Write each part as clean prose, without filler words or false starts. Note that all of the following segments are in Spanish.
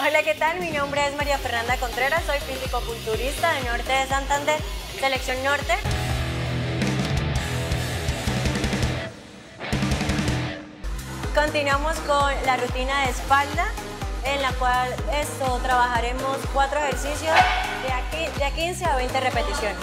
Hola, ¿qué tal? Mi nombre es María Fernanda Contreras, soy físico-culturista de Norte de Santander, Selección Norte. Continuamos con la rutina de espalda, en la cual trabajaremos 4 ejercicios de a 15 a 20 repeticiones.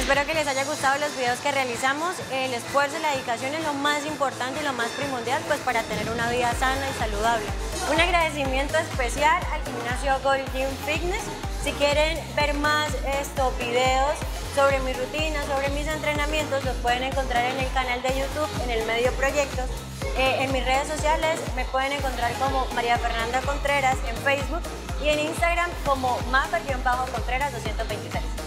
Espero que les haya gustado los videos que realizamos. El esfuerzo y la dedicación es lo más importante y lo más primordial para tener una vida sana y saludable. Un agradecimiento especial al gimnasio Gold Gym Fitness. Si quieren ver más videos sobre mi rutina, sobre mis entrenamientos, los pueden encontrar en el canal de YouTube, en el medio Proyectos. En mis redes sociales me pueden encontrar como María Fernanda Contreras en Facebook y en Instagram como mafer_contreras223.